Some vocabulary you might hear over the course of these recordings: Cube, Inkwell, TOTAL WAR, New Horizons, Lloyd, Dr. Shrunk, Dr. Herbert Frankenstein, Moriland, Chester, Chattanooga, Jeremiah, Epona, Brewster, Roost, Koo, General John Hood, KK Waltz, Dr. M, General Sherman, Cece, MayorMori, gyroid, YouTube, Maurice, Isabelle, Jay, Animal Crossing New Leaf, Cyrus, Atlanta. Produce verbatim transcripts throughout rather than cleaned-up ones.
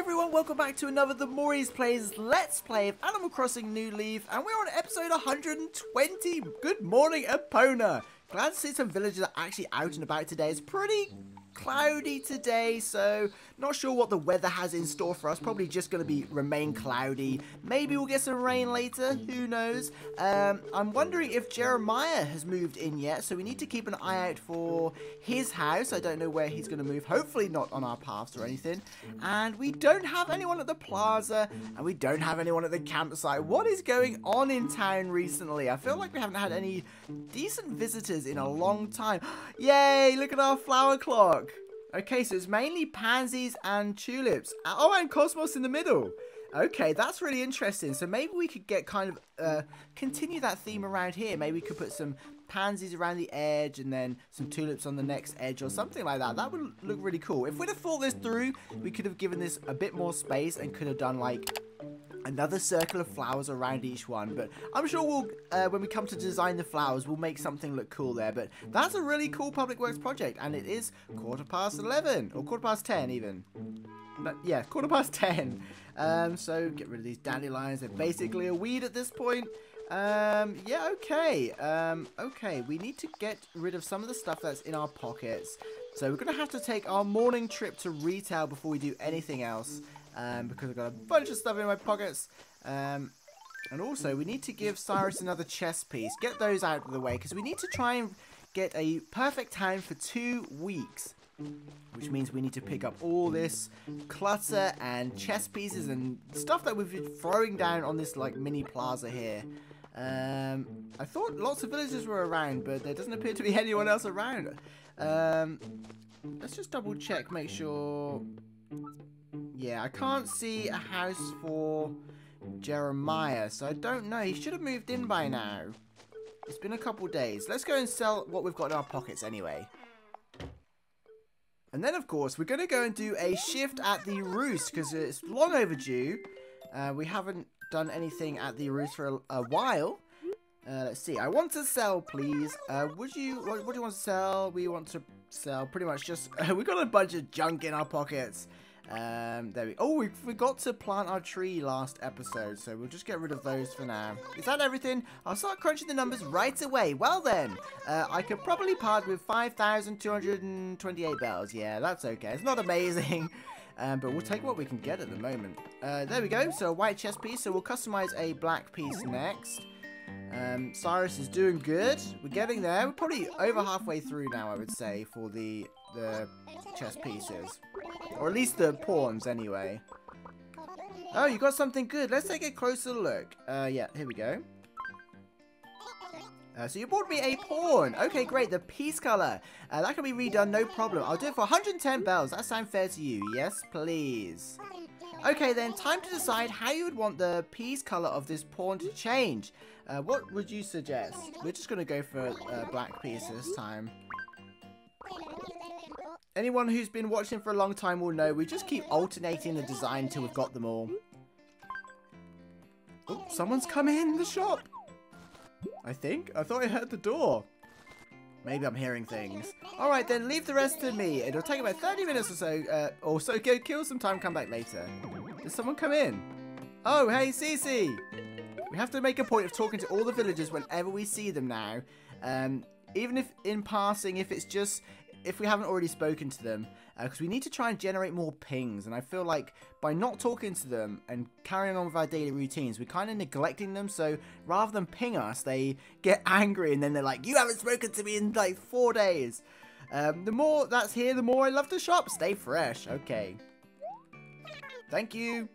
everyone, welcome back to another The Maurice Plays Let's Play of Animal Crossing New Leaf, and we're on episode one hundred twenty. Good morning, Epona. Glad to see some villagers are actually out and about today. It's pretty cloudy today, so not sure what the weather has in store for us. Probably just going to be remain cloudy. Maybe we'll get some rain later, who knows. um I'm wondering if Jeremiah has moved in yet, so we need to keep an eye out for his house. I don't know where he's going to move, hopefully not on our paths or anything. And we don't have anyone at the plaza, and we don't have anyone at the campsite. What is going on in town recently? I feel like we haven't had any decent visitors in a long time. Yay, look at our flower clock. Okay, so it's mainly pansies and tulips. Oh, and cosmos in the middle. Okay, that's really interesting. So maybe we could get kind of uh, continue that theme around here. Maybe we could put some pansies around the edge and then some tulips on the next edge or something like that. That would look really cool. If we'd have thought this through, we could have given this a bit more space and could have done like another circle of flowers around each one. But I'm sure we'll uh, when we come to design the flowers, we'll make something look cool there. But that's a really cool public works project, and it is quarter past eleven or quarter past ten even. But yeah, quarter past ten. Um, so get rid of these dandelions. They're basically a weed at this point. Um, yeah, okay. Um, okay, we need to get rid of some of the stuff that's in our pockets. So we're going to have to take our morning trip to retail before we do anything else. Um, because I've got a bunch of stuff in my pockets. Um, and also, we need to give Cyrus another chess piece. Get those out of the way, because we need to try and get a perfect hand for two weeks. Which means we need to pick up all this clutter and chess pieces and stuff that we've been throwing down on this, like, mini plaza here. Um, I thought lots of villagers were around, but there doesn't appear to be anyone else around. Um, let's just double check, make sure... Yeah, I can't see a house for Jeremiah, so I don't know. He should have moved in by now. It's been a couple days. Let's go and sell what we've got in our pockets anyway. And then, of course, we're going to go and do a shift at the roost, because it's long overdue. Uh, we haven't done anything at the roost for a, a while. Uh, let's see. I want to sell, please. Uh, would you? What, what do you want to sell? We want to sell pretty much just... We've got a bunch of junk in our pockets. Um, there we oh we forgot to plant our tree last episode, so we'll just get rid of those for now. Is that everything? I'll start crunching the numbers right away. Well then, uh, I could probably part with five thousand two hundred twenty-eight bells. Yeah, that's okay. It's not amazing, um, but we'll take what we can get at the moment. Uh, there we go. So a white chess piece. So we'll customize a black piece next. Um, Cyrus is doing good. We're getting there. We're probably over halfway through now, I would say, for the the chess pieces. Or at least the pawns, anyway. Oh, you got something good. Let's take a closer look. Uh, yeah, here we go. Uh, so you bought me a pawn. Okay, great. The peace color. Uh, that can be redone, no problem. I'll do it for one hundred ten bells. That sounds fair to you. Yes, please. Okay, then. Time to decide how you would want the peace color of this pawn to change. Uh, what would you suggest? We're just going to go for uh, black piece this time. Anyone who's been watching for a long time will know we just keep alternating the design until we've got them all. Oh, someone's come in the shop. I think. I thought I heard the door. Maybe I'm hearing things. All right, then leave the rest to me. It'll take about thirty minutes or so. Uh, or so, go kill some time, come back later. Did someone come in? Oh, hey, Cece. We have to make a point of talking to all the villagers whenever we see them now. Um, even if in passing, if it's just... if we haven't already spoken to them, because uh, we need to try and generate more pings. And I feel like by not talking to them and carrying on with our daily routines, we're kind of neglecting them. So rather than ping us, they get angry and then they're like, you haven't spoken to me in like four days. Um, the more that's here, the more I love the shop. Stay fresh. Okay. Thank you.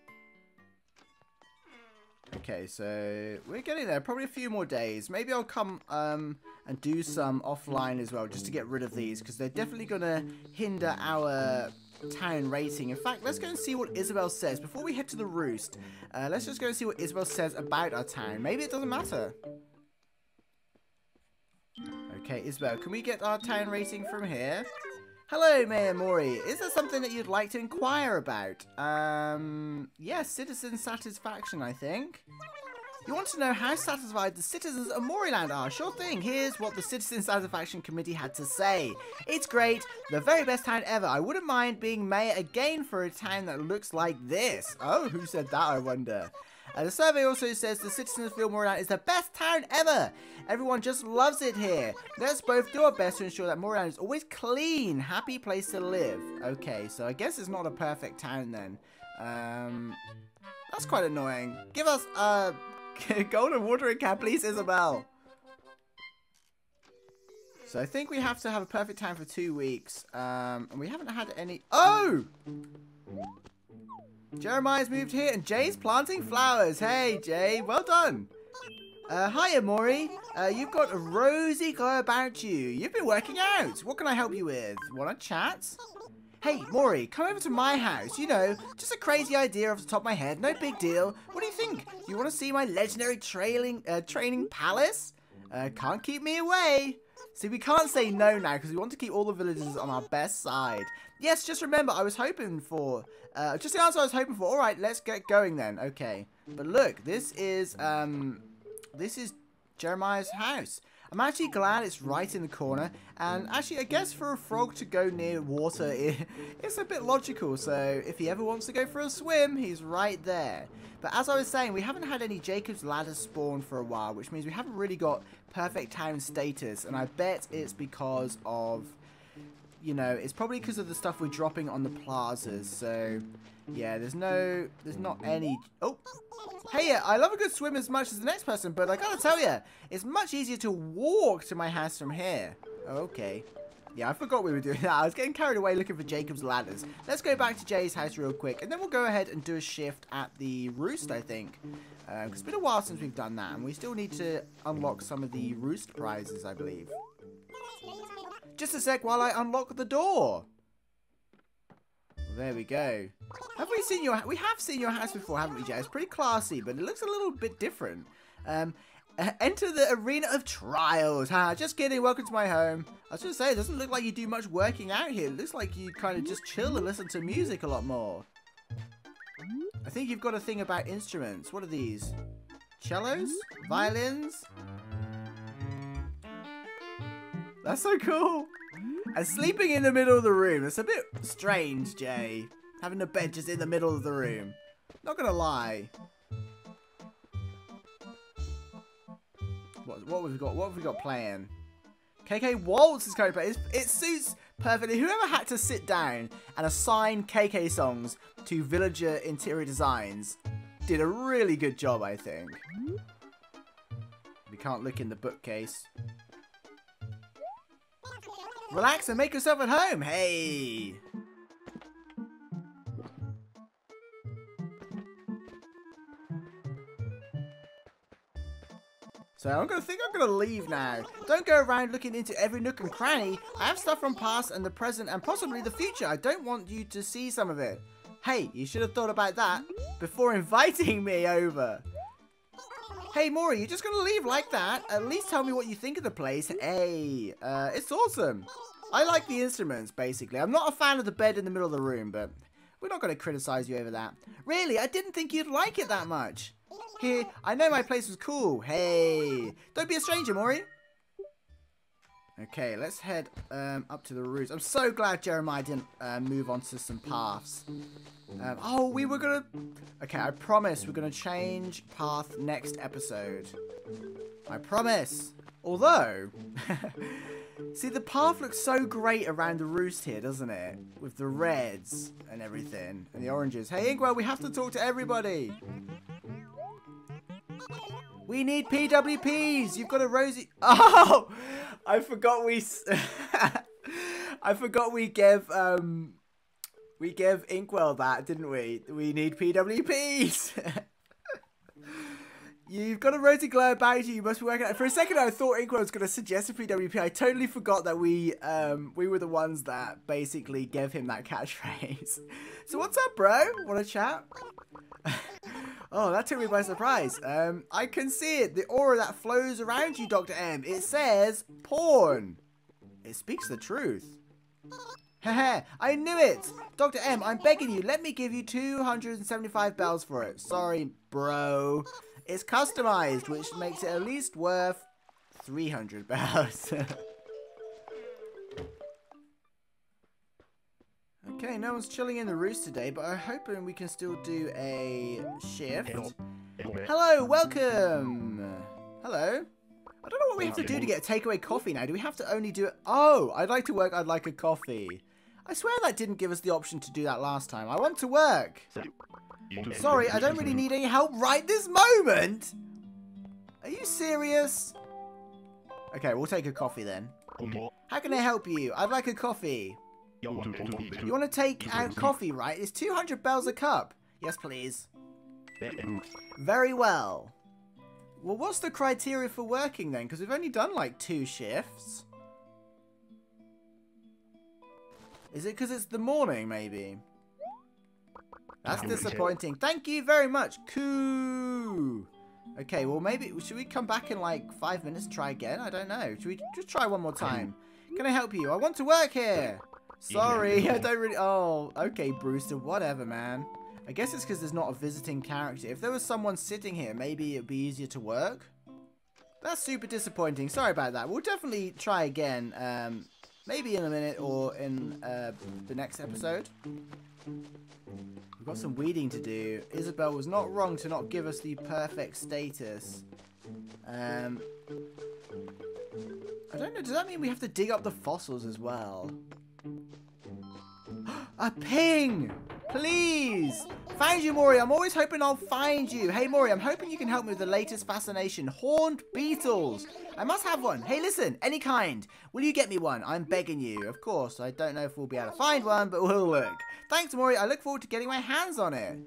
Okay, so we're getting there. Probably a few more days. Maybe I'll come um, and do some offline as well, just to get rid of these, because they're definitely going to hinder our town rating. In fact, let's go and see what Isabelle says. Before we head to the roost, uh, let's just go and see what Isabelle says about our town. Maybe it doesn't matter. Okay, Isabelle, can we get our town rating from here? Hello, Mayor Mori. Is there something that you'd like to inquire about? Um, yes, yeah, citizen satisfaction, I think. You want to know how satisfied the citizens of Moriland are? Sure thing. Here's what the Citizen Satisfaction Committee had to say. It's great. The very best town ever. I wouldn't mind being mayor again for a town that looks like this. Oh, who said that, I wonder? Uh, the survey also says the citizens feel Moriland is the best town ever. Everyone just loves it here. Let's both do our best to ensure that Moriland is always clean, happy place to live. Okay, so I guess it's not a perfect town then. Um, that's quite annoying. Give us a uh, gold and watering can, please, Isabelle. So I think we have to have a perfect town for two weeks. Um, and we haven't had any. Oh! Jeremiah's moved here and Jay's planting flowers. Hey, Jay, well done. Uh, hiya, Maury. Uh, you've got a rosy glow about you. You've been working out. What can I help you with? Want to chat? Hey, Maury, come over to my house. You know, just a crazy idea off the top of my head. No big deal. What do you think? You want to see my legendary trailing, uh, training palace? Uh, can't keep me away. See, we can't say no now because we want to keep all the villagers on our best side. Yes, just remember, I was hoping for... Uh, just the answer I was hoping for. All right, let's get going then. Okay. But look, this is... um, This is Jeremiah's house. I'm actually glad it's right in the corner. And actually, I guess for a frog to go near water, it, it's a bit logical. So if he ever wants to go for a swim, he's right there. But as I was saying, we haven't had any Jacob's Ladder spawn for a while, which means we haven't really got... perfect town status, and I bet it's because of, you know, it's probably because of the stuff we're dropping on the plazas. So, yeah, there's no, there's not any. Oh, hey, yeah, I love a good swim as much as the next person, but I gotta tell you, it's much easier to walk to my house from here. Okay, yeah, I forgot we were doing that. I was getting carried away looking for Jacob's Ladders. Let's go back to Jay's house real quick, and then we'll go ahead and do a shift at the roost, I think. Uh, it's been a while since we've done that, and we still need to unlock some of the roost prizes, I believe. Just a sec while I unlock the door. There we go. Have we seen your? We have seen your house before, haven't we, Jay? It's pretty classy, but it looks a little bit different. Um, uh, enter the arena of trials. Ha! Just kidding. Welcome to my home. I was just saying, it doesn't look like you do much working out here. It looks like you kind of just chill and listen to music a lot more. I think you've got a thing about instruments. What are these? Cellos? Violins? That's so cool. And sleeping in the middle of the room. It's a bit strange, Jay. Having a bed just in the middle of the room. Not gonna lie. What, what have we got? What have we got playing? K K Waltz is going to play. It's, it suits perfectly. Whoever had to sit down and assign K K songs to villager interior designs did a really good job, I think. We can't look in the bookcase. Relax and make yourself at home. Hey! So I'm gonna think I'm gonna leave now. Don't go around looking into every nook and cranny. I have stuff from past and the present and possibly the future. I don't want you to see some of it. Hey, you should have thought about that before inviting me over. Hey, Maury, you're just gonna leave like that? At least tell me what you think of the place. Hey, uh, it's awesome. I like the instruments, basically. I'm not a fan of the bed in the middle of the room, but we're not gonna criticize you over that. Really, I didn't think you'd like it that much. Here, I know my place was cool. Hey, don't be a stranger, Maury. Okay, let's head um, up to the roost. I'm so glad Jeremiah didn't uh, move on to some paths. Um, oh, we were gonna... Okay, I promise we're gonna change path next episode. I promise. Although... See, the path looks so great around the roost here, doesn't it? With the reds and everything. And the oranges. Hey, Inkwell, we have to talk to everybody. We need P W Ps. You've got a rosy... Oh! I forgot we... I forgot we gave... Um, we gave Inkwell that, didn't we? We need P W Ps. You've got a rosy glow about you. You must be working out... For a second, I thought Inkwell was going to suggest a P W P. I totally forgot that we um, we were the ones that basically gave him that catchphrase. So what's up, bro? Want to chat? Oh, that took me by surprise. Um, I can see it. The aura that flows around you, Doctor M. It says porn. It speaks the truth. Haha, I knew it. Doctor M, I'm begging you. Let me give you two hundred seventy-five bells for it. Sorry, bro. It's customized, which makes it at least worth three hundred pounds. Okay, no one's chilling in the roost today, but I'm hoping we can still do a shift. Hello, welcome. Hello. I don't know what we have to do to get a takeaway coffee now. Do we have to only do it? Oh, I'd like to work. I'd like a coffee. I swear that didn't give us the option to do that last time. I want to work. Sorry, I don't really need any help right this moment. Are you serious? Okay, we'll take a coffee then. How can I help you? I'd like a coffee. You want to take our coffee, right? It's two hundred bells a cup. Yes, please. Very well. Well, what's the criteria for working then? Because we've only done like two shifts. Is it because it's the morning, maybe? That's disappointing. Thank you very much, Koo. Okay, well, maybe... Should we come back in like five minutes and try again? I don't know. Should we just try one more time? Can I help you? I want to work here. Sorry, I don't really... Oh, okay, Brewster, whatever, man. I guess it's because there's not a visiting character. If there was someone sitting here, maybe it'd be easier to work. That's super disappointing. Sorry about that. We'll definitely try again, um, maybe in a minute or in uh, the next episode. We've got some weeding to do. Isabelle was not wrong to not give us the perfect status. Um, I don't know. Does that mean we have to dig up the fossils as well? A ping! Please! Find you, Mori. I'm always hoping I'll find you. Hey, Mori, I'm hoping you can help me with the latest fascination. Horned beetles. I must have one. Hey, listen. Any kind. Will you get me one? I'm begging you. Of course. I don't know if we'll be able to find one, but we'll look. Thanks, Mori. I look forward to getting my hands on it.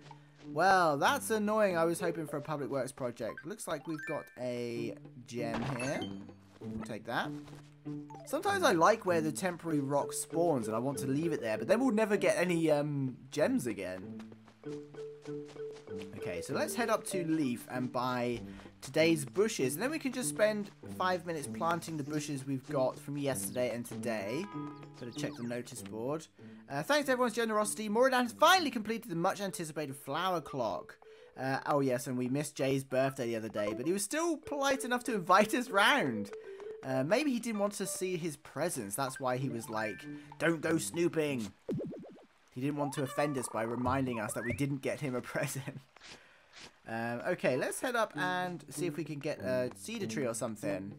Well, that's annoying. I was hoping for a public works project. Looks like we've got a gem here. We'll take that. Sometimes I like where the temporary rock spawns and I want to leave it there, but then we'll never get any um, gems again. Okay, so let's head up to Leaf and buy today's bushes, and then we can just spend five minutes planting the bushes we've got from yesterday and today. Better check the notice board. Uh, thanks to everyone's generosity, Moriland has finally completed the much-anticipated flower clock. Uh, oh yes, and we missed Jay's birthday the other day, but he was still polite enough to invite us round. Uh, maybe he didn't want to see his presence. That's why he was like, don't go snooping. He didn't want to offend us by reminding us that we didn't get him a present. um, okay, let's head up and see if we can get a cedar tree or something.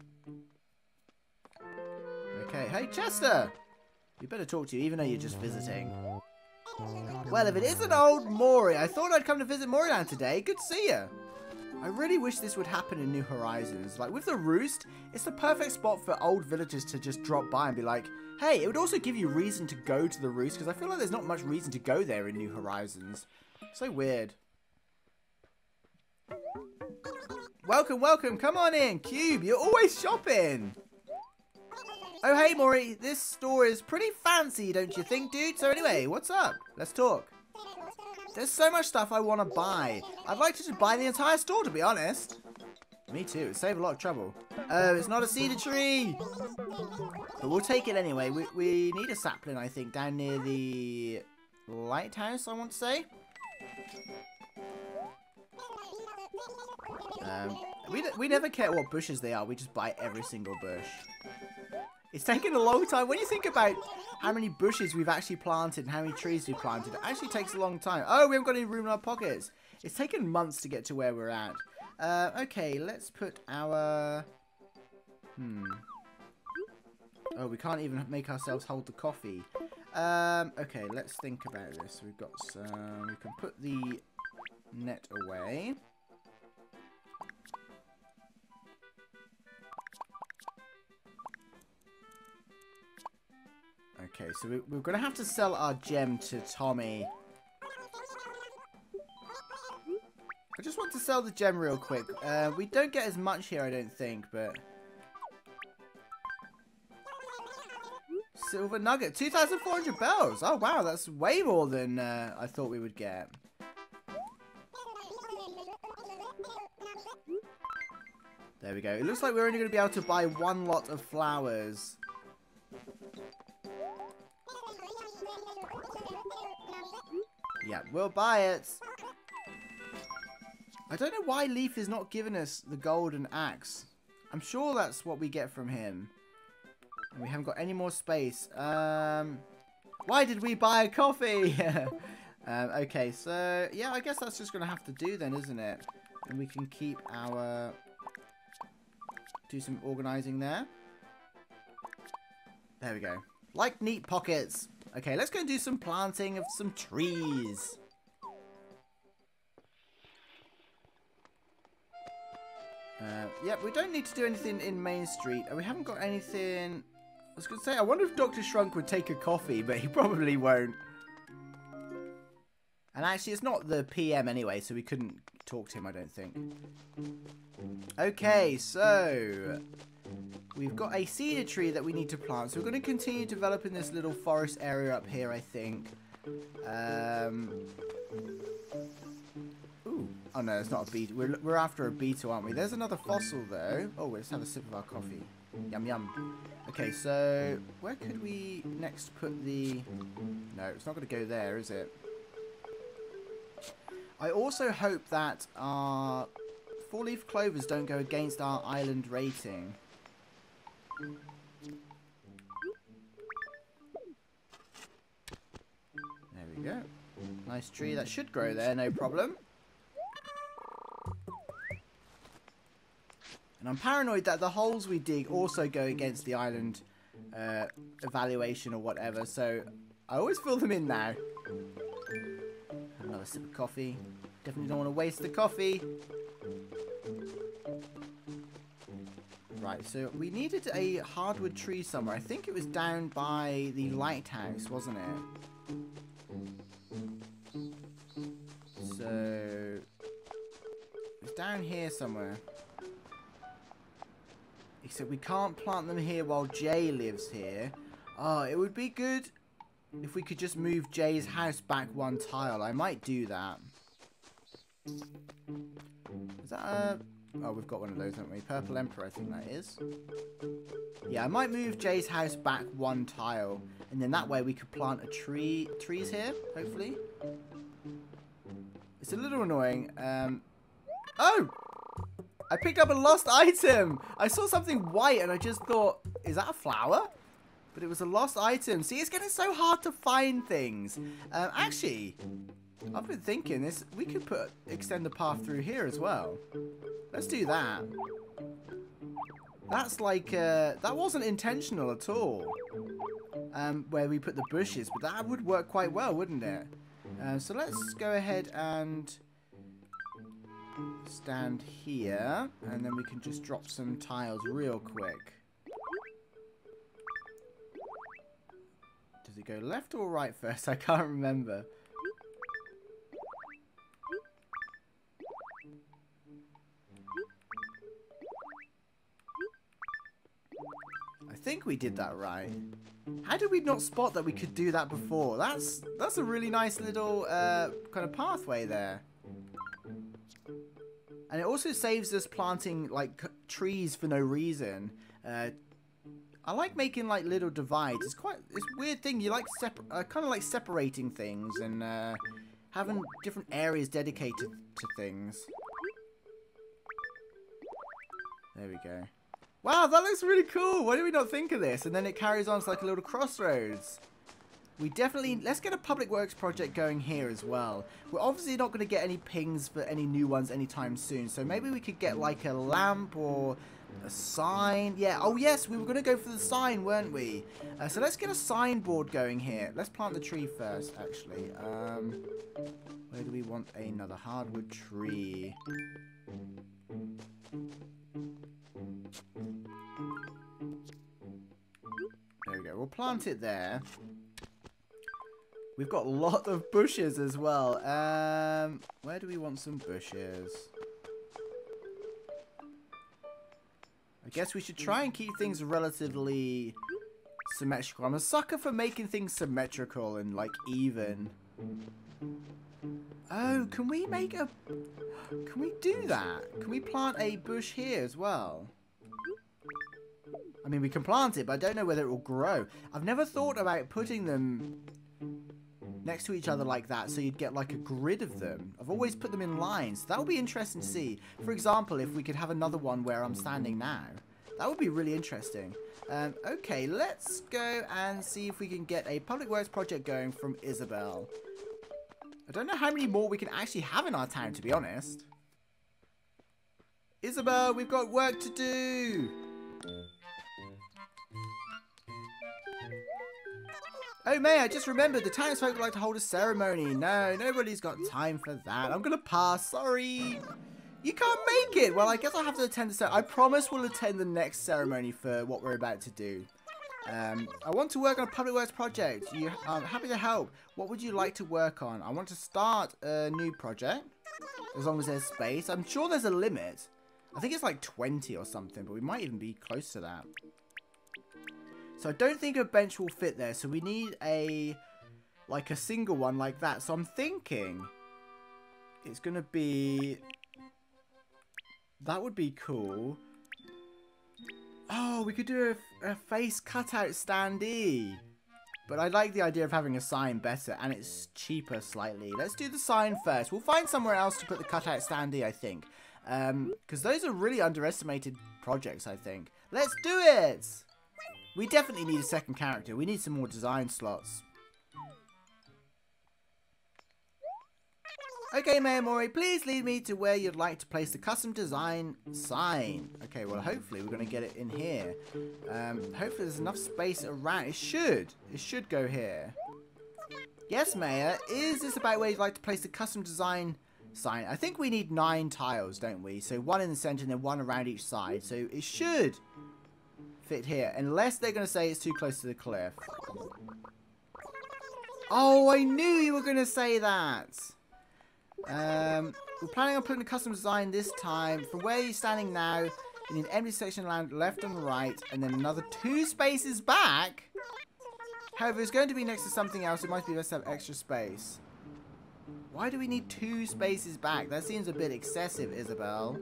Okay, hey Chester! We better talk to you even though you're just visiting. Well, if it isn't old Maury, I thought I'd come to visit Moriland today. Good to see you. I really wish this would happen in New Horizons. Like, with the roost, it's the perfect spot for old villagers to just drop by and be like, hey, it would also give you reason to go to the roost, because I feel like there's not much reason to go there in New Horizons. So weird. Welcome, welcome. Come on in, Cube. You're always shopping. Oh, hey, Maury. This store is pretty fancy, don't you think, dude? So anyway, what's up? Let's talk. There's so much stuff I want to buy. I'd like to just buy the entire store, to be honest. Me too. It'd save a lot of trouble. Oh, it's not a cedar tree. But we'll take it anyway. We, we need a sapling, I think, down near the lighthouse, I want to say. Um, we, we never care what bushes they are. We just buy every single bush. It's taken a long time. When you think about how many bushes we've actually planted and how many trees we've planted, it actually takes a long time. Oh, we haven't got any room in our pockets. It's taken months to get to where we're at. Uh, okay, let's put our... Hmm. Oh, we can't even make ourselves hold the coffee. Um, okay, let's think about this. We've got some... We can put the net away. Okay, so we, we're going to have to sell our gem to Tommy. I just want to sell the gem real quick. Uh, we don't get as much here, I don't think, but... Silver nugget. two thousand four hundred bells. Oh, wow. That's way more than uh, I thought we would get. There we go. It looks like we're only going to be able to buy one lot of flowers. Yeah, we'll buy it. I don't know why Leaf is not giving us the golden axe. I'm sure that's what we get from him. And we haven't got any more space. Um, why did we buy a coffee? um, okay, so yeah, I guess that's just going to have to do then, isn't it? And we can keep our... do some organizing there. There we go. Like neat pockets. Okay, let's go and do some planting of some trees. Uh, yep, we don't need to do anything in Main Street. We haven't got anything... I was going to say, I wonder if Doctor Shrunk would take a coffee, but he probably won't. And actually, it's not the P M anyway, so we couldn't talk to him, I don't think. Okay, so... we've got a cedar tree that we need to plant. So we're going to continue developing this little forest area up here, I think. Um... Oh no, it's not a beetle. We're, we're after a beetle, aren't we? There's another fossil, though. Oh, let's have a sip of our coffee. Yum, yum. Okay, so where could we next put the... No, it's not going to go there, is it? I also hope that our four-leaf clovers don't go against our island rating. There we go. Nice tree. That should grow there, no problem. And I'm paranoid that the holes we dig also go against the island uh, evaluation or whatever, so I always fill them in now. Another sip of coffee. Definitely don't want to waste the coffee. Right, so we needed a hardwood tree somewhere. I think it was down by the lighthouse, wasn't it? So... it's down here somewhere. So we can't plant them here while Jay lives here. Oh, it would be good if we could just move Jay's house back one tile. I might do that. Is that a... oh, we've got one of those, haven't we? Purple Emperor, I think that is. Yeah, I might move Jay's house back one tile. And then that way we could plant a tree... trees here, hopefully. It's a little annoying. Um... Oh! I picked up a lost item. I saw something white and I just thought, is that a flower? But it was a lost item. See, it's getting so hard to find things. Um, actually, I've been thinking this. We could put extend the path through here as well. Let's do that. That's like, uh, that wasn't intentional at all. Um, where we put the bushes, but that would work quite well, wouldn't it? Uh, so let's go ahead and... stand here, and then we can just drop some tiles real quick. Does it go left or right first? I can't remember. I think we did that right. How did we not spot that we could do that before? That's that's a really nice little uh, kind of pathway there. And it also saves us planting, like, trees for no reason. Uh, I like making, like, little divides. It's quite... it's a weird thing. You like separ... Uh, kind of like separating things and uh, having different areas dedicated to things. There we go. Wow, that looks really cool. Why did we not think of this? And then it carries on to, like, a little crossroads. We definitely... let's get a public works project going here as well. We're obviously not going to get any pings for any new ones anytime soon. So maybe we could get like a lamp or a sign. Yeah. Oh, yes. We were going to go for the sign, weren't we? Uh, so let's get a signboard going here. Let's plant the tree first, actually. Um, where do we want another hardwood tree? There we go. We'll plant it there. We've got a lot of bushes as well. Um, where do we want some bushes? I guess we should try and keep things relatively symmetrical. I'm a sucker for making things symmetrical and, like, even. Oh, can we make a... can we do that? Can we plant a bush here as well? I mean, we can plant it, but I don't know whether it will grow. I've never thought about putting them... next to each other like that, so you'd get like a grid of them. I've always put them in lines. That would be interesting to see. For example, if we could have another one where I'm standing now. That would be really interesting. Um, okay, let's go and see if we can get a public works project going from Isabelle. I don't know how many more we can actually have in our town, to be honest. Isabelle, we've got work to do. Oh, May, I just remembered the townsfolk would like to hold a ceremony. No, nobody's got time for that. I'm going to pass. Sorry. You can't make it. Well, I guess I'll have to attend the ceremony. I promise we'll attend the next ceremony for what we're about to do. Um, I want to work on a public works project. You, I'm happy to help. What would you like to work on? I want to start a new project, as long as there's space. I'm sure there's a limit. I think it's like twenty or something, but we might even be close to that. So I don't think a bench will fit there, so we need a, like a single one like that. So I'm thinking it's going to be, that would be cool. Oh, we could do a, a face cutout standee. But I like the idea of having a sign better, and it's cheaper slightly. Let's do the sign first. We'll find somewhere else to put the cutout standee, I think. Um, because those are really underestimated projects, I think. Let's do it! We definitely need a second character. We need some more design slots. Okay, Mayor Mori, please lead me to where you'd like to place the custom design sign. Okay, well, hopefully we're going to get it in here. Um, hopefully there's enough space around. It should. It should go here. Yes, Mayor. Is this about where you'd like to place the custom design sign? I think we need nine tiles, don't we? So one in the center and then one around each side. So it should fit here, unless they're going to say it's too close to the cliff. Oh, I knew you were going to say that. Um, we're planning on putting a custom design this time. From where you're standing now, in an empty section land left and right, and then another two spaces back. However, it's going to be next to something else. It might be best to have extra space. Why do we need two spaces back? That seems a bit excessive, Isabelle.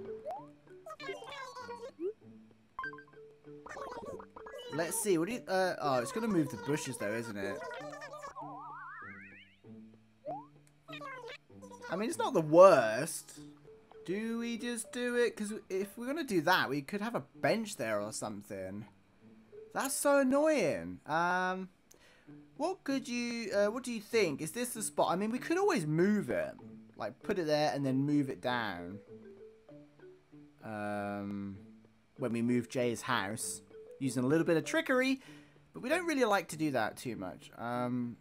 Let's see. What do you? Uh, oh, it's gonna move the bushes, though, isn't it? I mean, it's not the worst. Do we just do it? Because if we're gonna do that, we could have a bench there or something. That's so annoying. Um, what could you? Uh, what do you think? Is this the spot? I mean, we could always move it. Like, put it there and then move it down. Um, when we move Jay's house. Using a little bit of trickery, but we don't really like to do that too much. Um,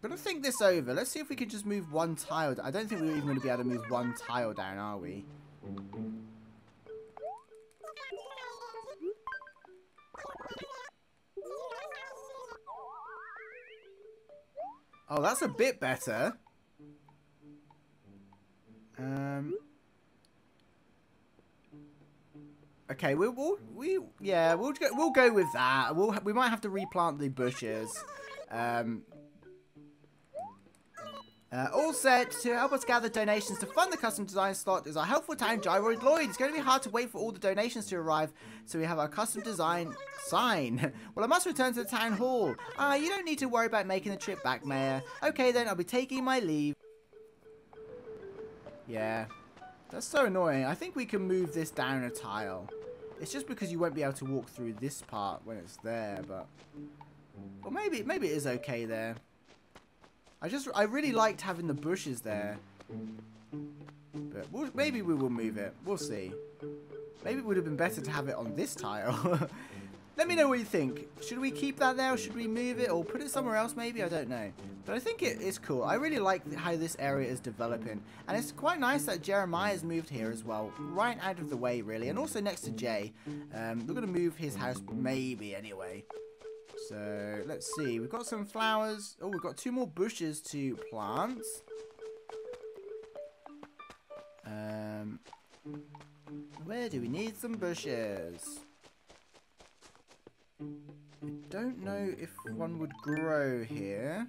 gonna think this over. Let's see if we can just move one tile. I don't think we're even gonna be able to move one tile down, are we? Oh, that's a bit better. Um. Okay, we will we yeah we'll go, we'll go with that. We'll we might have to replant the bushes. Um, uh, all set. To help us gather donations to fund the custom design slot is our helpful town gyroid Lloyd. It's going to be hard to wait for all the donations to arrive, so we have our custom design sign. Well, I must return to the town hall. Ah, uh, you don't need to worry about making the trip back, Mayor. Okay, then I'll be taking my leave. Yeah. That's so annoying. I think we can move this down a tile. It's just because you won't be able to walk through this part when it's there, but... Well, maybe, maybe it is okay there. I just... I really liked having the bushes there. But we'll, maybe we will move it. We'll see. Maybe it would have been better to have it on this tile. Let me know what you think. Should we keep that there, or should we move it, or put it somewhere else maybe? I don't know. But I think it is cool. I really like how this area is developing. And it's quite nice that Jeremiah's moved here as well. Right out of the way, really. And also next to Jay. Um, we're going to move his house maybe anyway. So, let's see. We've got some flowers. Oh, we've got two more bushes to plant. Um, where do we need some bushes? I don't know if one would grow here.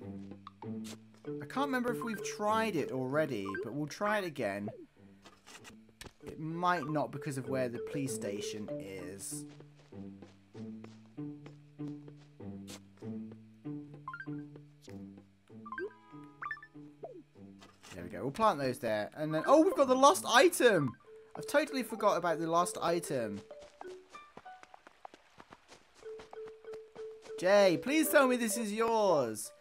I can't remember if we've tried it already, but we'll try it again. It might not because of where the police station is. There we go. We'll plant those there. And then... Oh, we've got the last item! I've totally forgot about the last item. Jay, please tell me this is yours.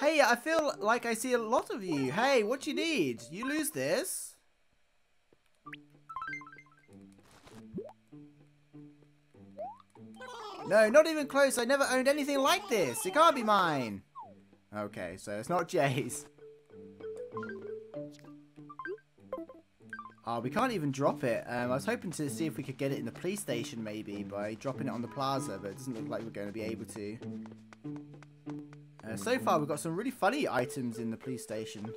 Hey, I feel like I see a lot of you. Hey, what do you need? You lose this. No, not even close. I never owned anything like this. It can't be mine. Okay, so it's not Jay's. Oh, we can't even drop it. Um, I was hoping to see if we could get it in the police station maybe by dropping it on the plaza, but it doesn't look like we're going to be able to. Uh, so far, we've got some really funny items in the police station.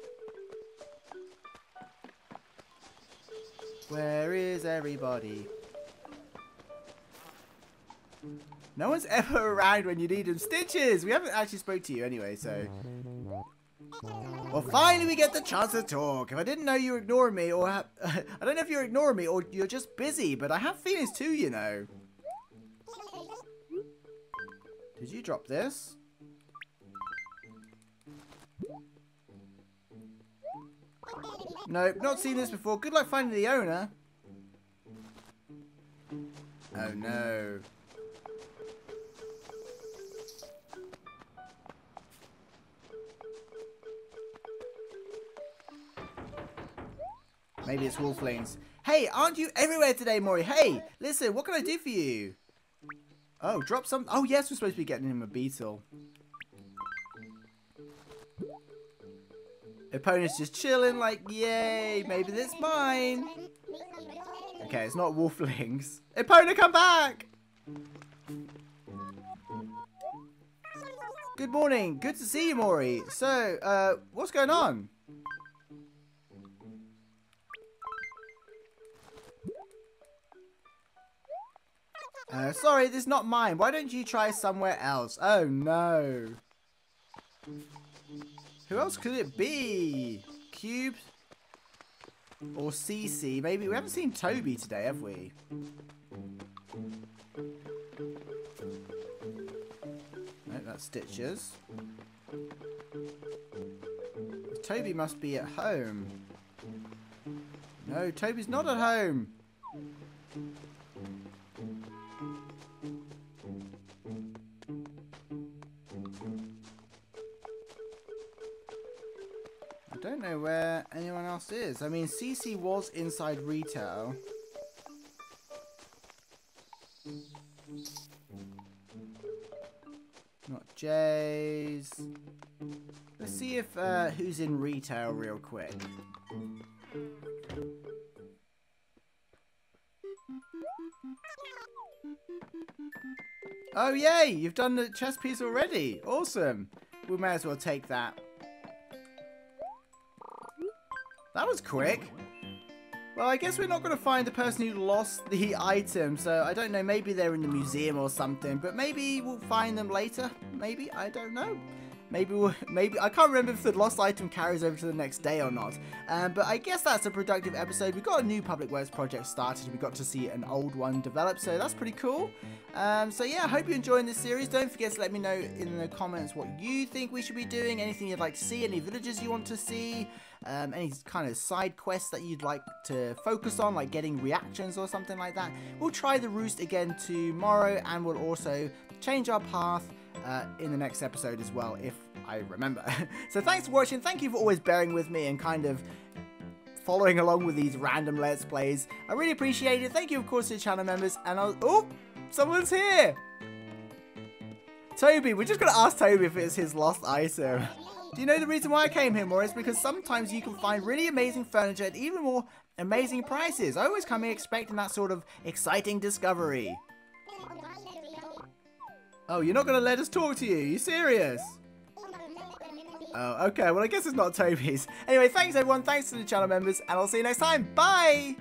Where is everybody? No one's ever around when you need them. Stitches! We haven't actually spoke to you anyway, so... Well, finally we get the chance to talk. If I didn't know you were ignoring me or... Ha I don't know if you're ignoring me or you're just busy, but I have feelings too, you know. Did you drop this? Nope, not seen this before. Good luck finding the owner. Oh, no. Maybe it's wolflings. Hey, aren't you everywhere today, Maury? Hey, listen, what can I do for you? Oh, drop some... Oh, yes, we're supposed to be getting him a beetle. Epona's just chilling like, yay, maybe that's mine. Okay, it's not wolflings. Epona, come back! Good morning. Good to see you, Maury. So, uh, what's going on? Uh, sorry, this is not mine. Why don't you try somewhere else? Oh, no. Who else could it be? Cube? Or Cece? Maybe. We haven't seen Toby today, have we? No, that's Stitches. Toby must be at home. No, Toby's not at home. Know where anyone else is. I mean, Cece was inside retail. Not Jay's. Let's see if uh, who's in retail real quick. Oh yay! You've done the chess piece already. Awesome. We may as well take that. That was quick. Well, I guess we're not going to find the person who lost the item, so I don't know, maybe they're in the museum or something, but maybe we'll find them later. Maybe, I don't know. Maybe we'll, maybe, I can't remember if the lost item carries over to the next day or not. Um, but I guess that's a productive episode. We got a new public works project started. We got to see an old one develop, so that's pretty cool. Um, so yeah, I hope you're enjoying this series. Don't forget to let me know in the comments what you think we should be doing, anything you'd like to see, any villages you want to see, um, any kind of side quests that you'd like to focus on, like getting reactions or something like that. We'll try the roost again tomorrow, and we'll also change our path Uh, in the next episode as well, if I remember. So thanks for watching, thank you for always bearing with me and kind of following along with these random Let's Plays. I really appreciate it. Thank you, of course, to the channel members, and I'll... Oh! Someone's here! Toby, we're just gonna ask Toby if it's his lost item. Do you know the reason why I came here, Maurice? Because sometimes you can find really amazing furniture at even more amazing prices. I always come here expecting that sort of exciting discovery. Oh, you're not going to let us talk to you? Are you serious? Oh, okay. Well, I guess it's not Toby's. Anyway, thanks, everyone. Thanks to the channel members. And I'll see you next time. Bye!